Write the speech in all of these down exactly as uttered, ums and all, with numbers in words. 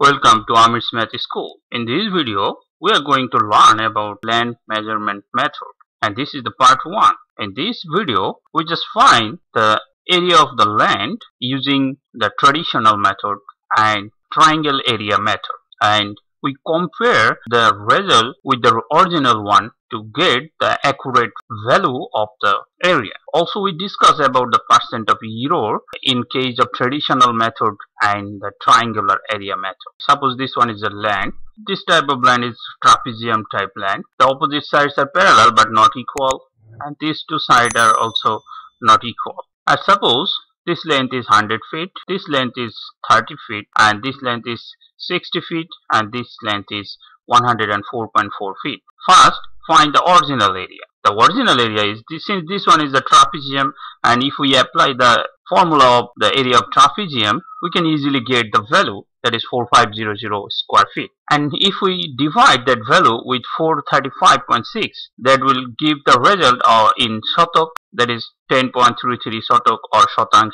Welcome to Amit's Math School. In this video, we are going to learn about land measurement method, and this is the part one. In this video, we just find the area of the land using the traditional method and triangle area method, and we compare the result with the original one to get the accurate value of the area. Also, we discuss about the percent of error in case of traditional method and the triangular area method. Suppose this one is a land. This type of land is trapezium type land. The opposite sides are parallel but not equal, and these two sides are also not equal. I suppose this length is one hundred feet, this length is thirty feet, and this length is sixty feet, and this length is one hundred four point four feet. First, find the original area. The original area is this, since this one is the trapezium, and if we apply the formula of the area of trapezium, we can easily get the value, that is four thousand five hundred square feet. And if we divide that value with four hundred thirty-five point six, that will give the result uh, in Sotok, that is ten point three three Sotok or Sotang.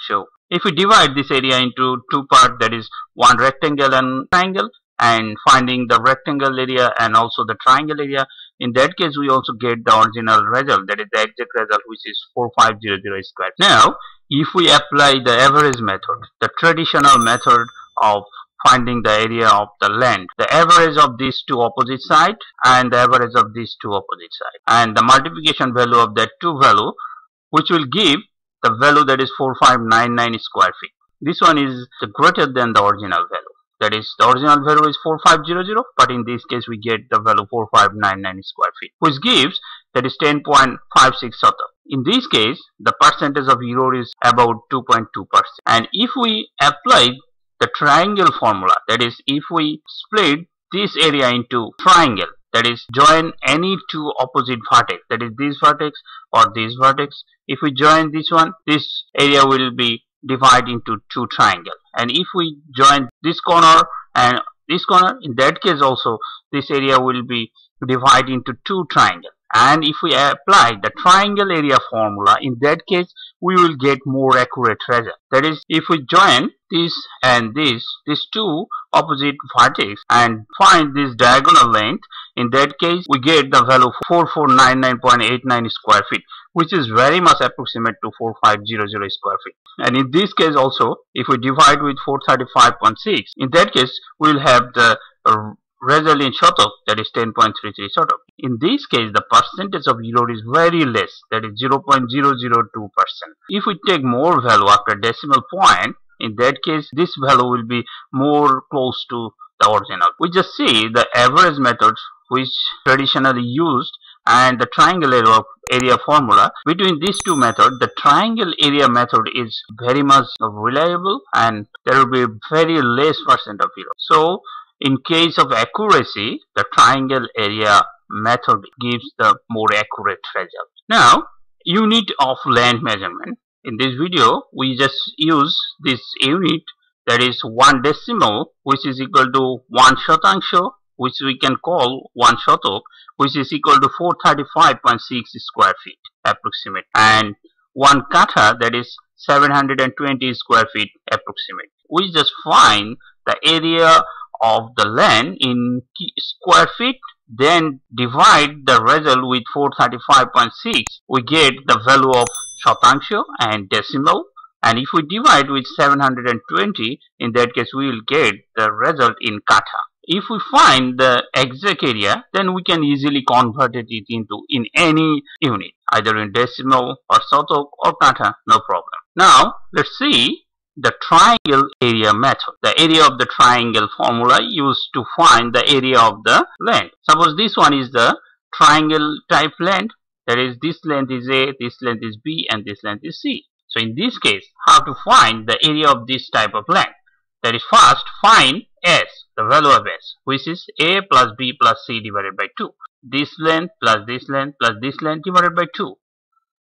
If we divide this area into two parts, that is one rectangle and triangle, and finding the rectangle area and also the triangle area, in that case we also get the original result, that is the exact result, which is four thousand five hundred square. Now, if we apply the average method, the traditional method of finding the area of the land, the average of these two opposite sides and the average of these two opposite sides, and the multiplication value of that two value, which will give the value, that is four thousand five hundred ninety-nine square feet. This one is greater than the original value. That is, the original value is four thousand five hundred, but in this case we get the value four thousand five hundred ninety-nine square feet, which gives, that is ten point five six Sotak. In this case, the percentage of error is about two point two percent. And if we apply the triangle formula, that is, if we split this area into triangle, that is, join any two opposite vertex, that is this vertex or this vertex. If we join this one, this area will be divided into two triangles. And if we join this corner and this corner, in that case also this area will be divided into two triangles. And if we apply the triangle area formula, in that case we will get more accurate result. That is, if we join this and this, these two opposite vertices, and find this diagonal length, in that case we get the value four thousand four hundred ninety-nine point eight nine square feet, which is very much approximate to four thousand five hundred square feet. And in this case also, if we divide with four hundred thirty-five point six, in that case we will have the uh, result in Sotok, that is ten point three three Sotok. In this case, the percentage of error is very less, that is zero point zero zero two percent. If we take more value after decimal point, in that case this value will be more close to the original. We just see the average methods which traditionally used and the triangle area, area formula. Between these two methods, the triangle area method is very much reliable, and there will be very less percent of error. So, in case of accuracy, the triangle area method gives the more accurate result. Now, unit of land measurement. In this video, we just use this unit, that is one decimal, which is equal to one shotangsho, which we can call one Sotok, which is equal to four hundred thirty-five point six square feet approximate, and one kata, that is seven hundred twenty square feet approximate. We just find the area of the land in square feet, then divide the result with four hundred thirty-five point six. We get the value of shotangsho and decimal, and if we divide with seven hundred twenty, in that case we will get the result in kata. If we find the exact area, then we can easily convert it into in any unit, either in decimal or Sotok or kata, no problem. Now let's see the triangle area method, the area of the triangle formula used to find the area of the land. Suppose this one is the triangle type land, that is this length is A, this length is B, and this length is C. So in this case, how to find the area of this type of land? That is, first find S, the value of S, which is A plus B plus C divided by two, this length plus this length plus this length divided by two,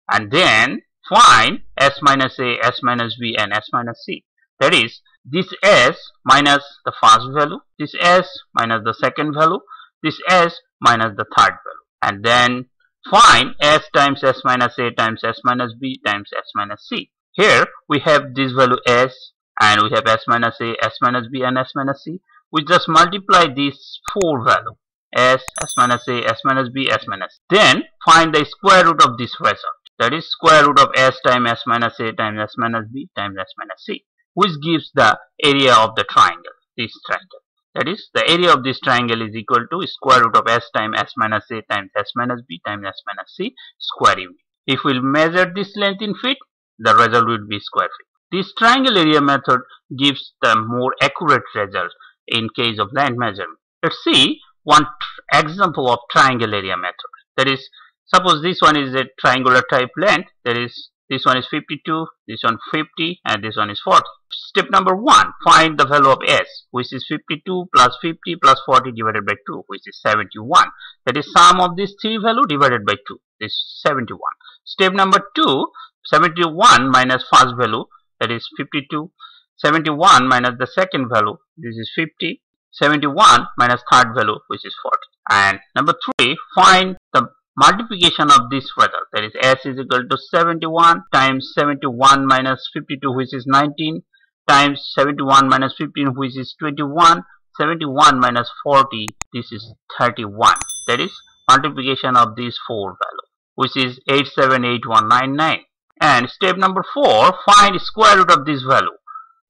and then find S minus A, S minus B, and S minus C. That is, this S minus the first value, this S minus the second value, this S minus the third value. And then find S times S minus A times S minus B times S minus C. Here we have this value S, and we have S minus A, S minus B, and S minus C. we just multiply these four values, s, s minus a, s minus b, s minus a. Then find the square root of this result, that is square root of s times s minus a times s minus b times s minus c, which gives the area of the triangle, this triangle. That is, the area of this triangle is equal to square root of s times s minus a times s minus b times s minus c square unit. If we measure this length in feet, the result will be square feet. This triangle area method gives the more accurate result in case of land measurement. Let's see one example of triangle area method. That is, suppose this one is a triangular type length. That is, this one is fifty-two, this one fifty, and this one is forty. Step number one, find the value of s, which is fifty-two plus fifty plus forty divided by two, which is seventy-one. That is sum of these three values divided by two, this is seventy-one. Step number two, seventy-one minus first value, that is fifty-two. seventy-one minus the second value, this is fifty. seventy-one minus third value, which is forty. And number three, find the multiplication of this result, that is s is equal to seventy-one times seventy-one minus fifty-two, which is nineteen, times seventy-one minus fifteen, which is twenty-one. seventy-one minus forty, this is thirty-one. That is multiplication of these four values, which is eight seven eight one nine nine. And step number four, find square root of this value,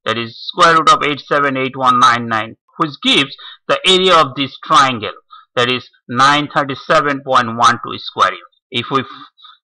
that is square root of eight seven eight one nine nine, which gives the area of this triangle, that is nine hundred thirty-seven point one two square unit. If we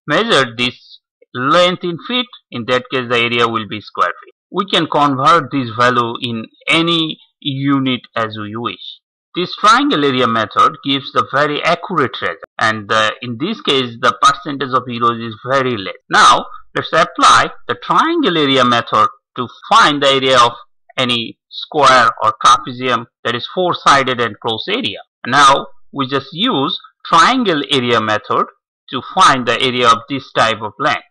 measure this length in feet, in that case the area will be square feet. We can convert this value in any unit as we wish. This triangle area method gives the very accurate result, and the, in this case the percentage of errors is very less. Now let's apply the triangle area method to find the area of any square or trapezium, that is four-sided and closed area. Now we just use triangle area method to find the area of this type of length.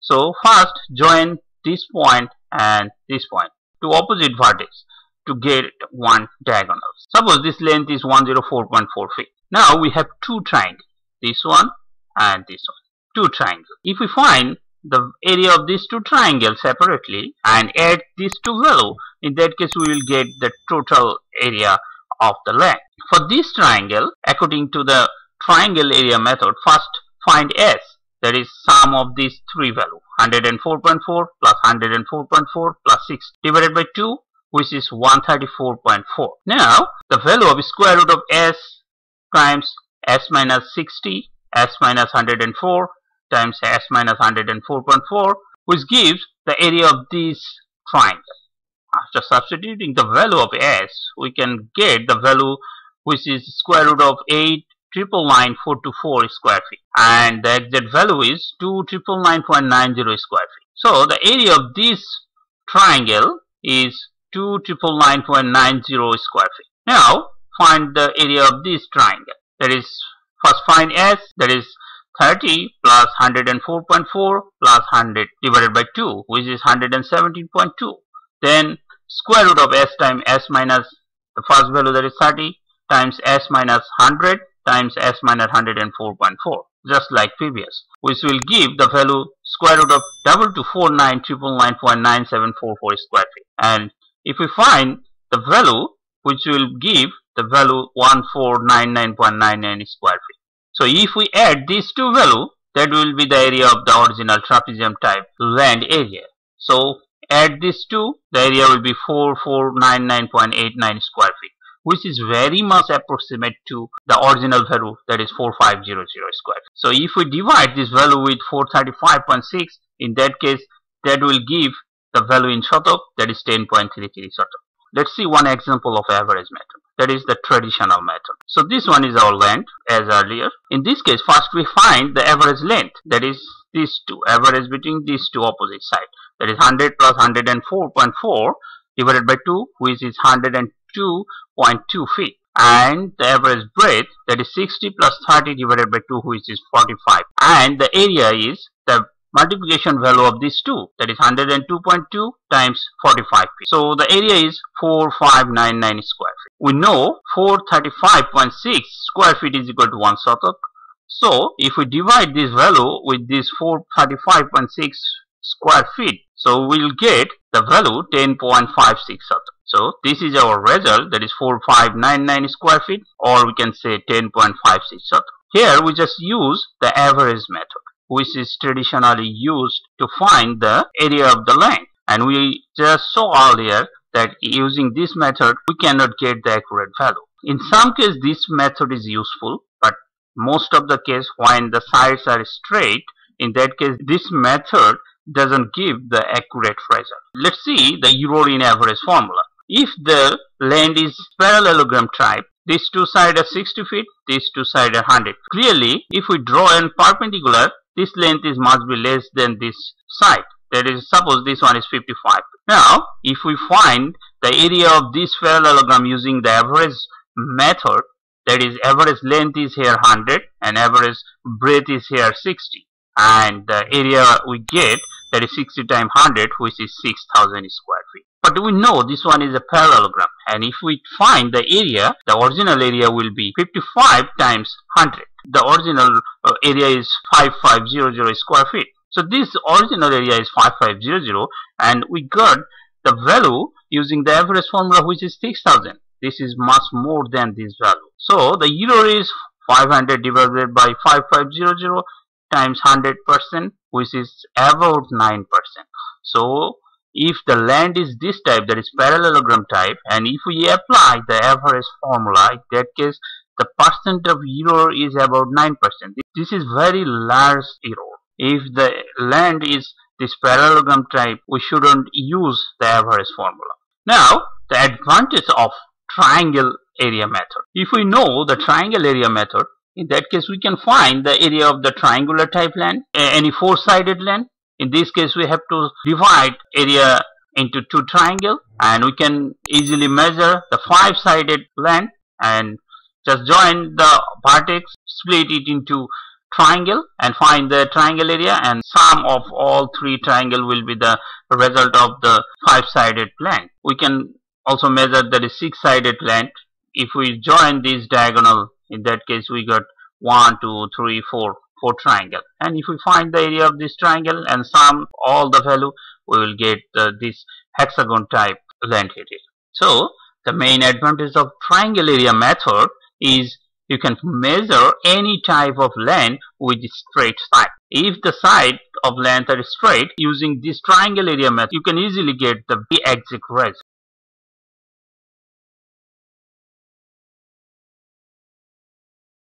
So first join this point and this point to opposite vertices to get one diagonal. Suppose this length is one hundred four point four feet. Now we have two triangles, this one and this one, two triangles. If we find the area of these two triangles separately and add these two values, in that case we will get the total area of the length. For this triangle, according to the triangle area method, first find s, that is sum of these three values, one hundred four point four plus one hundred four point four plus six divided by two, which is one hundred thirty-four point four. Now the value of square root of s times s minus sixty, s minus one hundred four times s minus one hundred four point four, which gives the area of this triangle. After substituting the value of s, we can get the value which is square root of eight triple nine four two four square feet, and the exact value is two triple nine point nine zero square feet. So the area of this triangle is two triple nine point nine zero square feet. Now find the area of this triangle, that is first find s, that is thirty plus one hundred four point four plus one hundred divided by two, which is one hundred seventeen point two. Then square root of s times s minus the first value, that is thirty, times s minus one hundred times s minus one hundred four point four, just like previous, which will give the value square root of double two four nine triple nine point nine seven four four square feet. And if we find the value, which will give the value one four nine nine point nine nine square feet. So if we add these two values, that will be the area of the original trapezium type land area. So add these two, the area will be four four nine nine point eight nine square feet, which is very much approximate to the original value, that is four five zero zero square feet. So if we divide this value with four thirty-five point six, in that case that will give the value in Sotok, that is ten point three three Sotok. Let's see one example of average method, that is the traditional method. So this one is our length as earlier. In this case, first we find the average length, that is these two, average between these two opposite sides, that is one hundred plus one hundred four point four divided by two, which is one hundred two point two feet. And the average breadth, that is sixty plus thirty divided by two, which is forty-five. And the area is the multiplication value of these two, that is one hundred two point two times forty-five feet. So the area is four five nine nine square feet. We know four thirty-five point six square feet is equal to one Sotak. So if we divide this value with this four thirty-five point six square feet. So we'll get the value ten point five six. So this is our result, that is four thousand five hundred ninety-nine square feet, or we can say ten point five six. Here we just use the average method, which is traditionally used to find the area of the length. And we just saw earlier that using this method we cannot get the accurate value. In some cases this method is useful, but most of the case when the sides are straight, in that case this method doesn't give the accurate result. Let's see the Euronian average formula. If the land is parallelogram type, these two sides are sixty feet, these two sides are one hundred. Clearly, if we draw a perpendicular, this length is must be less than this side. That is, suppose this one is fifty-five. Now, if we find the area of this parallelogram using the average method, that is, average length is here one hundred and average breadth is here sixty. And the area we get, that is sixty times one hundred, which is six thousand square feet. But we know this one is a parallelogram, and if we find the area, the original area will be fifty-five times one hundred. The original area is five thousand five hundred square feet. So this original area is five thousand five hundred, and we got the value using the average formula, which is six thousand. This is much more than this value. So the euro is five hundred divided by five thousand five hundred times one hundred percent, which is about nine percent. So if the land is this type, that is parallelogram type, and if we apply the average formula, in that case the percent of error is about nine percent. This is very large error. If the land is this parallelogram type, we shouldn't use the average formula. Now, the advantage of triangle area method. If we know the triangle area method, in that case we can find the area of the triangular type land, any four-sided land. In this case we have to divide area into two triangles, and we can easily measure the five-sided land and just join the vertex, split it into triangle and find the triangle area, and sum of all three triangle will be the result of the five-sided land. We can also measure that is six-sided land. If we join these diagonal, in that case we got one, two, three, four, four triangle. And if we find the area of this triangle and sum all the value, we will get uh, this hexagon type land area. So the main advantage of triangle area method is you can measure any type of land with straight side. If the side of land are straight, using this triangle area method, you can easily get the exact result.